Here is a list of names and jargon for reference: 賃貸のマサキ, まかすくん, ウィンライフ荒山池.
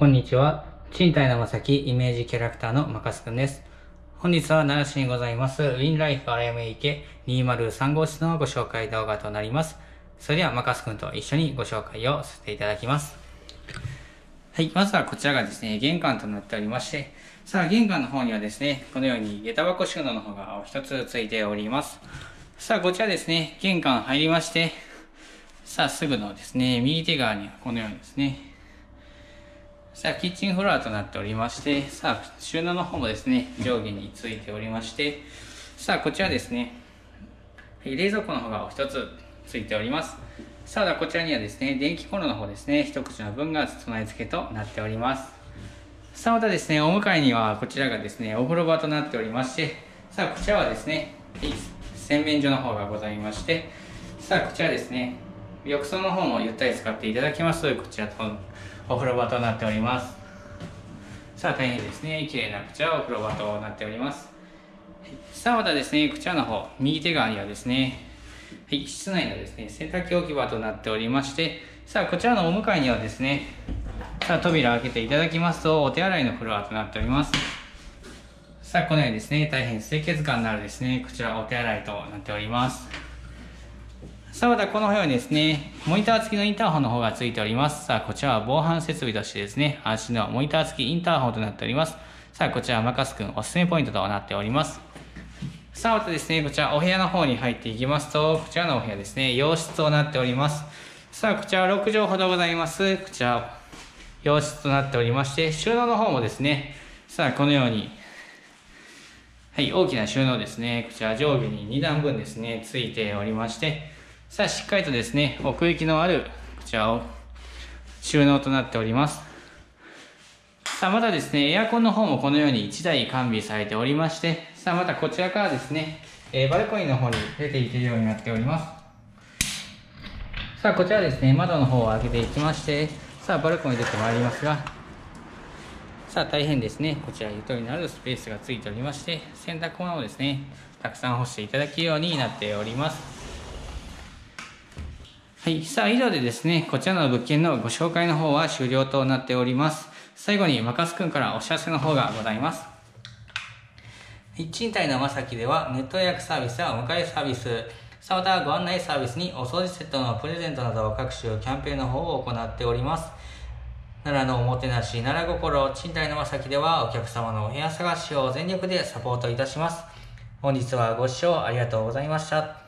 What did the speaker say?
こんにちは。賃貸のまさきイメージキャラクターのまかすくんです。本日は奈良市にございます、ウィンライフ荒山池203号室のご紹介動画となります。それではまかすくんと一緒にご紹介をさせていただきます。はい、まずはこちらがですね、玄関となっておりまして、さあ玄関の方にはですね、このように下駄箱収納の方が一つついております。さあこちらですね、玄関入りまして、さあすぐのですね、右手側にはこのようにですね、さあ、キッチンフロアとなっておりまして、さあ、収納の方もですね、上下についておりまして、さあ、こちらですね、冷蔵庫の方がお一つついております。さあ、こちらにはですね、電気コンロの方ですね、一口の分が備え付けとなっております。さあ、またですね、お向かいにはこちらがですね、お風呂場となっておりまして、さあ、こちらはですね、洗面所の方がございまして、さあ、こちらですね、浴槽の方もゆったり使っていただきます。こちらとお風呂場となっております。さあ大変ですね、綺麗なこちらお風呂場となっております。さあまたですね、こちらの方、右手側にはですね、はい、室内のですね、洗濯機置き場となっておりまして、さあこちらのお向かいにはですね、さあ扉を開けていただきますと、お手洗いのフロアとなっております。さあこのようにですね、大変清潔感のあるですね、こちらお手洗いとなっております。さあまたこのようにですね、モニター付きのインターホンの方が付いております。さあこちらは防犯設備としてですね、安心のモニター付きインターホンとなっております。さあこちらはまかすくんおすすめポイントとなっております。さあまたですね、こちらお部屋の方に入っていきますと、こちらのお部屋ですね、洋室となっております。さあこちら6畳ほどございます。こちら洋室となっておりまして、収納の方もですね、さあこのように、はい、大きな収納ですね、こちら上下に2段分ですね、付いておりまして、さあ、しっかりとですね、奥行きのある、こちらを収納となっております。さあ、またですね、エアコンの方もこのように1台完備されておりまして、さあ、またこちらからですね、バルコニーの方に出ていけるようになっております。さあ、こちらですね、窓の方を開けていきまして、さあ、バルコニー出てまいりますが、さあ、大変ですね、こちらゆとりのあるスペースがついておりまして、洗濯物をですね、たくさん干していただけるようになっております。はい、さあ以上でですね、こちらの物件のご紹介の方は終了となっております。最後にまかすくんからお知らせの方がございます。賃貸のまさきではネット予約サービスやお迎えサービス、さあまたご案内サービスにお掃除セットのプレゼントなど各種キャンペーンの方を行っております。奈良のおもてなし、奈良心、賃貸のまさきではお客様のお部屋探しを全力でサポートいたします。本日はご視聴ありがとうございました。